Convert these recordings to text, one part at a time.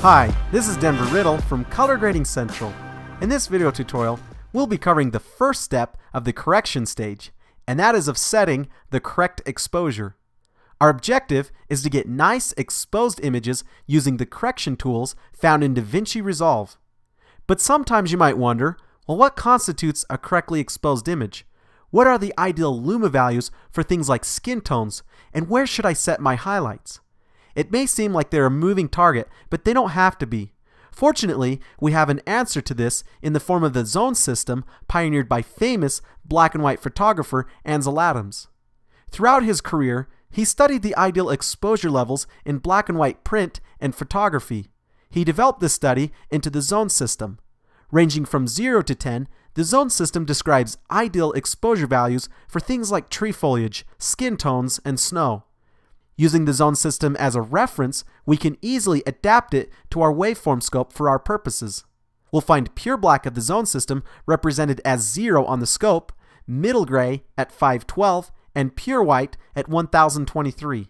Hi, this is Denver Riddle from Color Grading Central. In this video tutorial, we'll be covering the first step of the correction stage, and that is of setting the correct exposure. Our objective is to get nice exposed images using the correction tools found in DaVinci Resolve. But sometimes you might wonder, well, what constitutes a correctly exposed image? What are the ideal luma values for things like skin tones, and where should I set my highlights? It may seem like they're a moving target, but they don't have to be. Fortunately, we have an answer to this in the form of the zone system pioneered by famous black and white photographer Ansel Adams. Throughout his career, he studied the ideal exposure levels in black and white print and photography. He developed this study into the zone system. Ranging from 0 to 10, the zone system describes ideal exposure values for things like tree foliage, skin tones, and snow. Using the zone system as a reference, we can easily adapt it to our waveform scope for our purposes. We'll find pure black of the zone system represented as 0 on the scope, middle gray at 512, and pure white at 1023.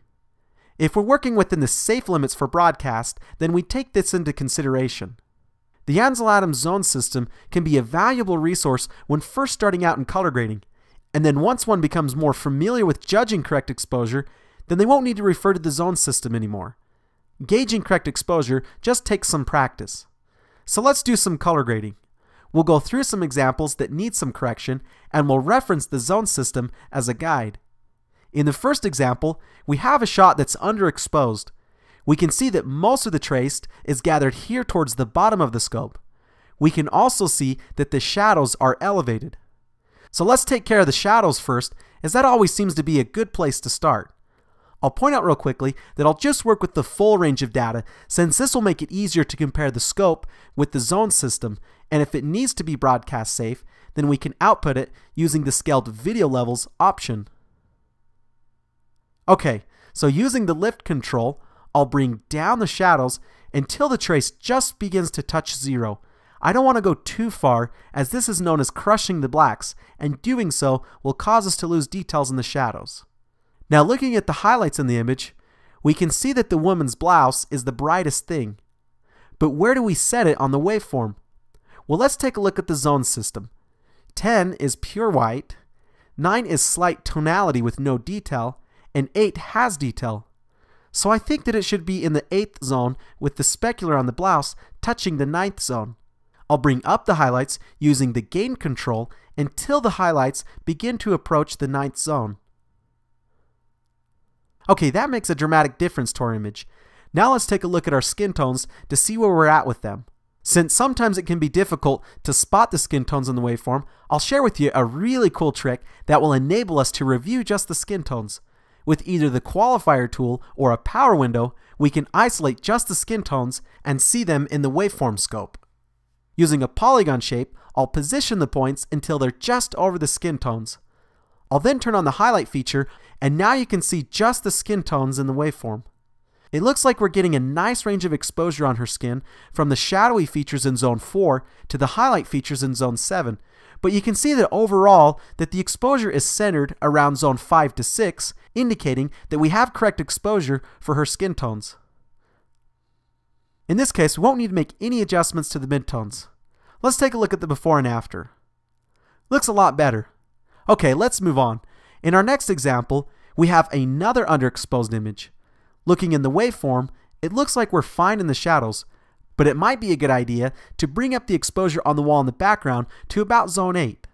If we're working within the safe limits for broadcast, then we take this into consideration. The Ansel Adams Zone System can be a valuable resource when first starting out in color grading, and then once one becomes more familiar with judging correct exposure, then they won't need to refer to the zone system anymore. Gauging correct exposure just takes some practice. So let's do some color grading. We'll go through some examples that need some correction, and we'll reference the zone system as a guide. In the first example, we have a shot that's underexposed. We can see that most of the trace is gathered here towards the bottom of the scope. We can also see that the shadows are elevated. So let's take care of the shadows first, as that always seems to be a good place to start. I'll point out real quickly that I'll just work with the full range of data, since this will make it easier to compare the scope with the zone system, and if it needs to be broadcast safe, then we can output it using the scaled video levels option. Okay, so using the lift control, I'll bring down the shadows until the trace just begins to touch 0. I don't want to go too far, as this is known as crushing the blacks, and doing so will cause us to lose details in the shadows. Now, looking at the highlights in the image, we can see that the woman's blouse is the brightest thing. But where do we set it on the waveform? Well, let's take a look at the zone system. 10 is pure white, 9 is slight tonality with no detail, and 8 has detail. So I think that it should be in the 8th zone, with the specular on the blouse touching the 9th zone. I'll bring up the highlights using the gain control until the highlights begin to approach the 9th zone. Okay, that makes a dramatic difference to our image. Now let's take a look at our skin tones to see where we're at with them. Since sometimes it can be difficult to spot the skin tones in the waveform, I'll share with you a really cool trick that will enable us to review just the skin tones. With either the qualifier tool or a power window, we can isolate just the skin tones and see them in the waveform scope. Using a polygon shape, I'll position the points until they're just over the skin tones. I'll then turn on the highlight feature, and now you can see just the skin tones in the waveform. It looks like we're getting a nice range of exposure on her skin from the shadowy features in zone 4 to the highlight features in zone 7, but you can see that overall that the exposure is centered around zone 5 to 6, indicating that we have correct exposure for her skin tones. In this case, we won't need to make any adjustments to the midtones. Let's take a look at the before and after. Looks a lot better. Okay, let's move on. In our next example, we have another underexposed image. Looking in the waveform, it looks like we're fine in the shadows, but it might be a good idea to bring up the exposure on the wall in the background to about zone 8.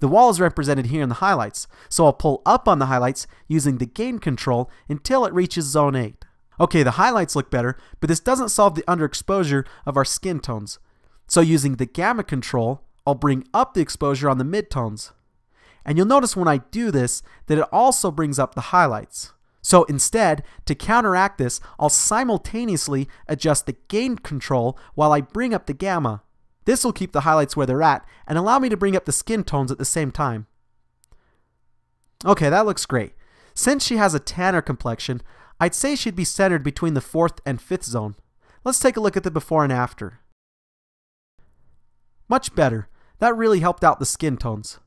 The wall is represented here in the highlights, so I'll pull up on the highlights using the gain control until it reaches zone 8. Okay, the highlights look better, but this doesn't solve the underexposure of our skin tones. So using the gamma control, I'll bring up the exposure on the midtones. And you'll notice when I do this that it also brings up the highlights. So instead, to counteract this, I'll simultaneously adjust the gain control while I bring up the gamma. This will keep the highlights where they're at and allow me to bring up the skin tones at the same time. Okay, that looks great. Since she has a tanner complexion, I'd say she'd be centered between the 4th and 5th zone. Let's take a look at the before and after. Much better. That really helped out the skin tones.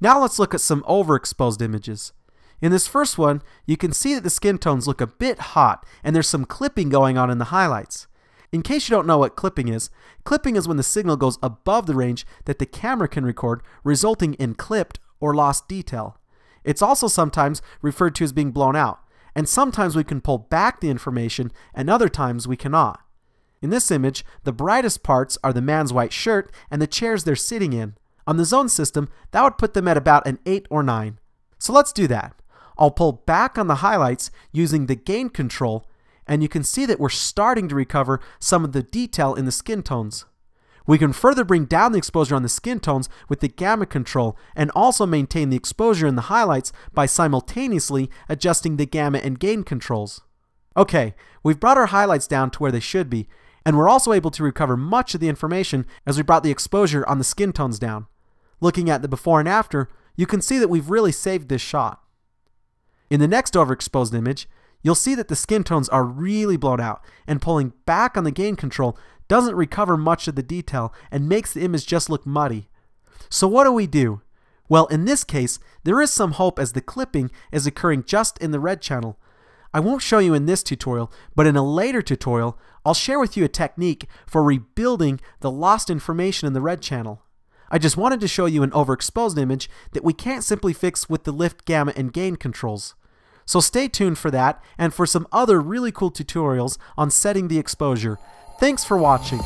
Now let's look at some overexposed images. In this first one, you can see that the skin tones look a bit hot and there's some clipping going on in the highlights. In case you don't know what clipping is when the signal goes above the range that the camera can record, resulting in clipped or lost detail. It's also sometimes referred to as being blown out, and sometimes we can pull back the information and other times we cannot. In this image, the brightest parts are the man's white shirt and the chairs they're sitting in. On the zone system, that would put them at about an 8 or 9. So let's do that. I'll pull back on the highlights using the gain control, and you can see that we're starting to recover some of the detail in the skin tones. We can further bring down the exposure on the skin tones with the gamma control and also maintain the exposure in the highlights by simultaneously adjusting the gamma and gain controls. Okay, we've brought our highlights down to where they should be, and we're also able to recover much of the information as we brought the exposure on the skin tones down. Looking at the before and after, you can see that we've really saved this shot. In the next overexposed image, you'll see that the skin tones are really blown out, and pulling back on the gain control doesn't recover much of the detail and makes the image just look muddy. So what do we do? Well, in this case, there is some hope as the clipping is occurring just in the red channel. I won't show you in this tutorial, but in a later tutorial, I'll share with you a technique for rebuilding the lost information in the red channel. I just wanted to show you an overexposed image that we can't simply fix with the lift, gamma, and gain controls. So stay tuned for that and for some other really cool tutorials on setting the exposure. Thanks for watching.